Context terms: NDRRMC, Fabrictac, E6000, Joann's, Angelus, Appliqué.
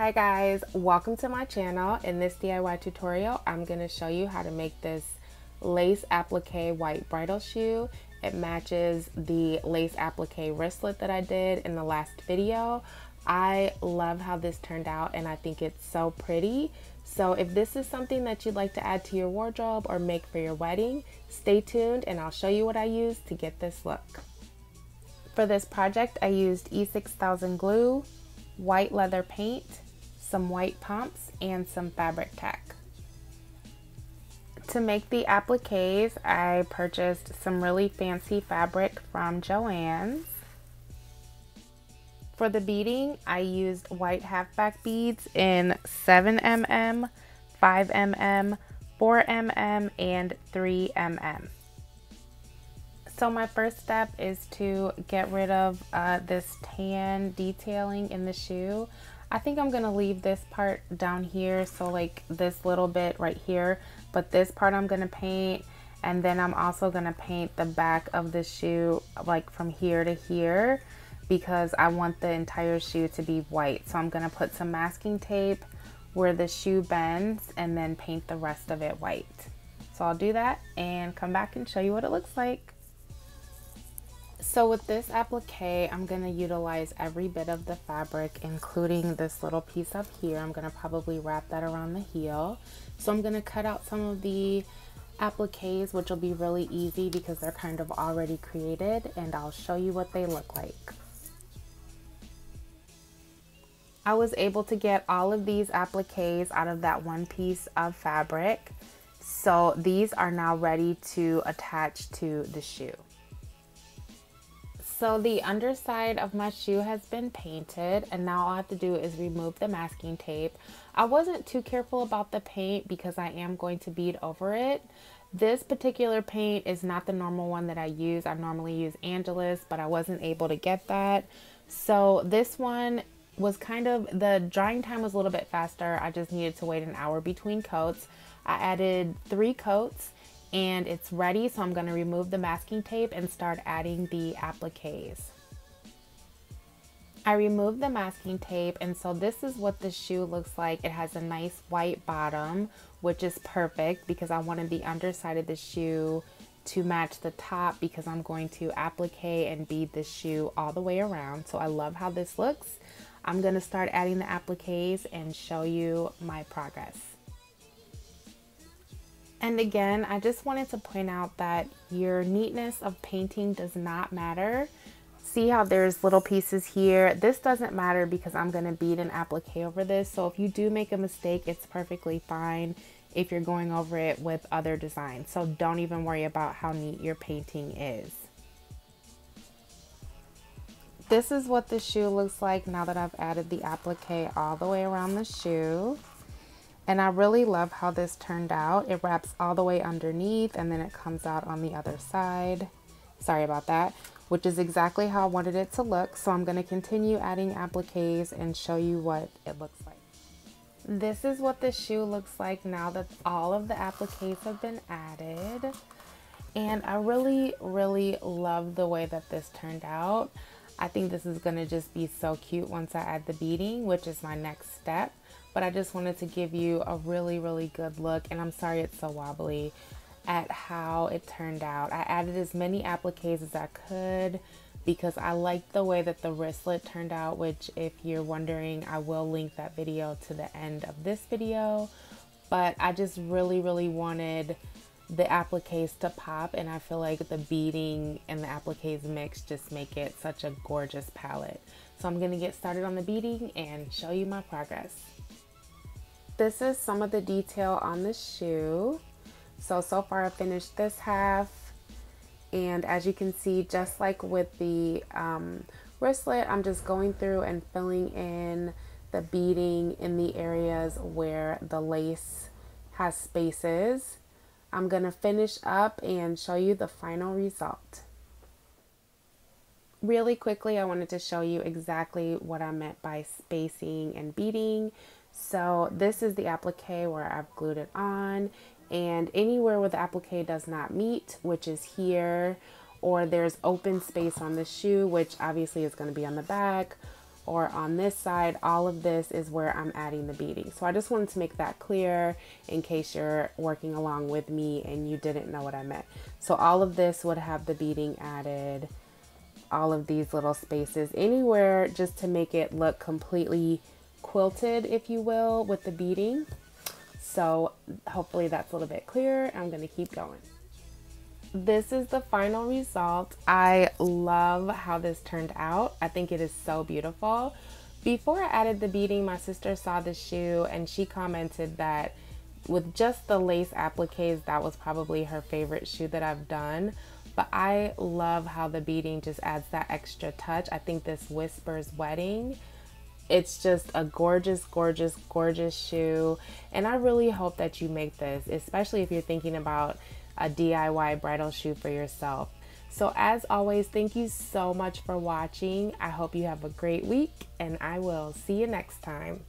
Hi guys, welcome to my channel. In this DIY tutorial, I'm going to show you how to make this lace applique white bridal shoe. It matches the lace applique wristlet that I did in the last video. I love how this turned out and I think it's so pretty. So if this is something that you'd like to add to your wardrobe or make for your wedding, stay tuned and I'll show you what I used to get this look. For this project, I used E6000 glue, white leather paint, some white pumps, and some fabric tack. To make the appliques, I purchased some really fancy fabric from Joann's. For the beading, I used white halfback beads in 7mm, 5mm, 4mm, and 3mm. So my first step is to get rid of this tan detailing in the shoe. I think I'm gonna leave this part down here, so like this little bit right here, but this part I'm gonna paint, and then I'm also gonna paint the back of the shoe like from here to here because I want the entire shoe to be white. So I'm gonna put some masking tape where the shoe bends and then paint the rest of it white. So I'll do that and come back and show you what it looks like. So with this applique, I'm going to utilize every bit of the fabric, including this little piece up here. I'm going to probably wrap that around the heel. So I'm going to cut out some of the appliques, which will be really easy because they're kind of already created, and I'll show you what they look like. I was able to get all of these appliques out of that one piece of fabric. So these are now ready to attach to the shoe. So the underside of my shoe has been painted, and now all I have to do is remove the masking tape. I wasn't too careful about the paint because I am going to bead over it. This particular paint is not the normal one that I use. I normally use Angelus, but I wasn't able to get that. So this one was kind of, the drying time was a little bit faster. I just needed to wait an hour between coats. I added 3 coats. And it's ready, so I'm going to remove the masking tape and start adding the appliques. I removed the masking tape, and so this is what the shoe looks like. It has a nice white bottom, which is perfect because I wanted the underside of the shoe to match the top because I'm going to applique and bead the shoe all the way around. So I love how this looks. I'm going to start adding the appliques and show you my progress. And again, I just wanted to point out that your neatness of painting does not matter. See how there's little pieces here? This doesn't matter because I'm going to bead an applique over this. So if you do make a mistake, it's perfectly fine if you're going over it with other designs. So don't even worry about how neat your painting is. This is what the shoe looks like now that I've added the applique all the way around the shoe. And I really love how this turned out. It wraps all the way underneath and then it comes out on the other side. Sorry about that, which is exactly how I wanted it to look. So I'm going to continue adding appliques and show you what it looks like. This is what the shoe looks like now that all of the appliques have been added. And I really, really love the way that this turned out. I think this is going to just be so cute once I add the beading, which is my next step. But I just wanted to give you a really, really good look, and I'm sorry it's so wobbly, at how it turned out. I added as many appliques as I could because I liked the way that the wristlet turned out, which if you're wondering, I will link that video to the end of this video. But I just really, really wanted the appliques to pop, and I feel like the beading and the appliques mix just make it such a gorgeous palette. So I'm gonna get started on the beading and show you my progress. This is some of the detail on the shoe. So far I finished this half, and as you can see, just like with the wristlet, I'm just going through and filling in the beading in the areas where the lace has spaces. I'm gonna finish up and show you the final result. Really quickly, I wanted to show you exactly what I meant by spacing and beading. So this is the applique where I've glued it on, and anywhere where the applique does not meet, which is here, or there's open space on the shoe, which obviously is going to be on the back, or on this side, all of this is where I'm adding the beading. So I just wanted to make that clear in case you're working along with me and you didn't know what I meant. So all of this would have the beading added, all of these little spaces anywhere, just to make it look completely quilted, if you will, with the beading. So hopefully that's a little bit clearer. I'm gonna keep going. This is the final result. I love how this turned out. I think it is so beautiful. Before I added the beading, my sister saw the shoe and she commented that with just the lace appliques, that was probably her favorite shoe that I've done. But I love how the beading just adds that extra touch. I think this whispers wedding. It's just a gorgeous, gorgeous, gorgeous shoe. And I really hope that you make this, especially if you're thinking about a DIY bridal shoe for yourself. So as always, thank you so much for watching. I hope you have a great week and I will see you next time.